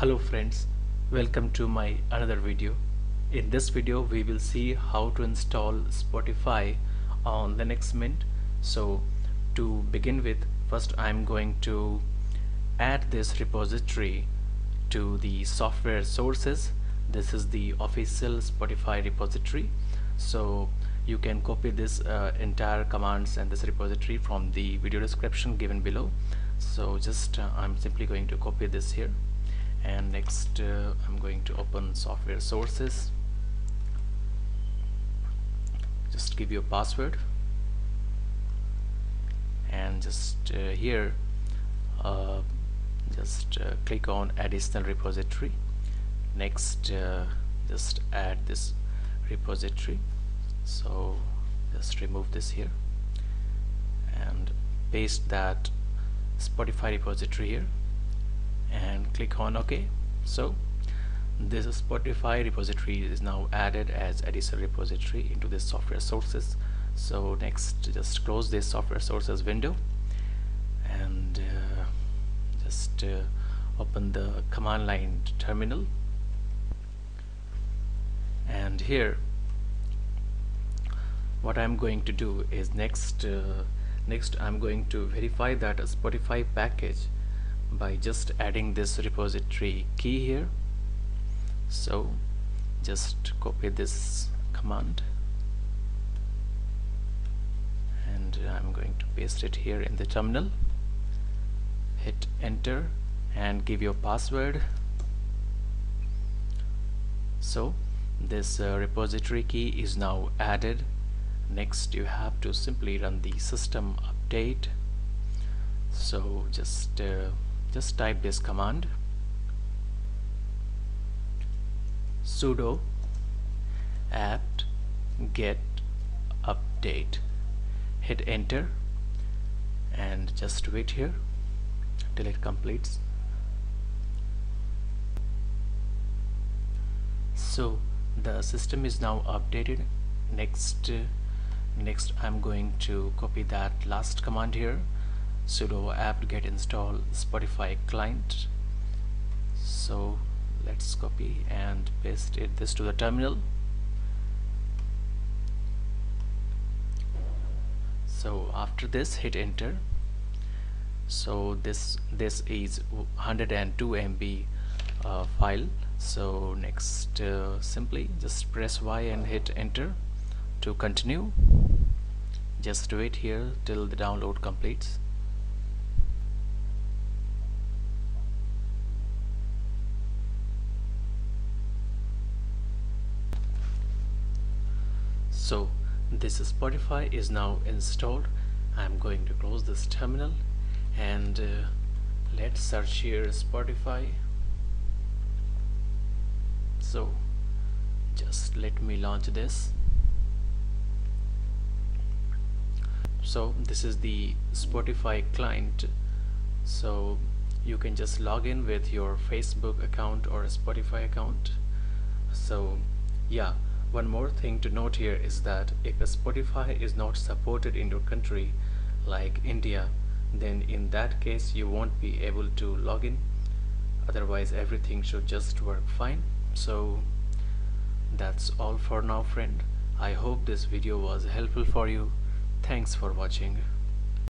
Hello friends, welcome to my another video. In this video we will see how to install Spotify on Linux Mint. So to begin with, first I'm going to add this repository to the software sources. This is the official Spotify repository, so you can copy this entire commands and this repository from the video description given below. So just I'm simply going to copy this here, and next I'm going to open software sources. Just give your password, and just here click on additional repository. Next just add this repository, so just remove this here and paste that Spotify repository here and click on OK. So this Spotify repository is now added as additional repository into this software sources. So next just close this software sources window and open the command line terminal, and here what I'm going to do is next I'm going to verify that a Spotify package by just adding this repository key here. So just copy this command and I'm going to paste it here in the terminal. Hit enter and give your password. So this repository key is now added. Next you have to simply run the system update. So just type this command sudo apt get update, hit enter, and just wait here till it completes. So the system is now updated. Next I'm going to copy that last command here, sudo apt get install Spotify client. So let's copy and paste this to the terminal. So after this, hit enter. So this is 102 MB file. So next simply just press Y and hit enter to continue. Just wait here till the download completes. So this Spotify is now installed. I'm going to close this terminal and let's search here Spotify. So just let me launch this. So this is the Spotify client, so you can just log in with your Facebook account or a Spotify account. So yeah, one more thing to note here is that if a Spotify is not supported in your country, like India, then in that case you won't be able to log in. Otherwise everything should just work fine. So that's all for now, friend. I hope this video was helpful for you. Thanks for watching.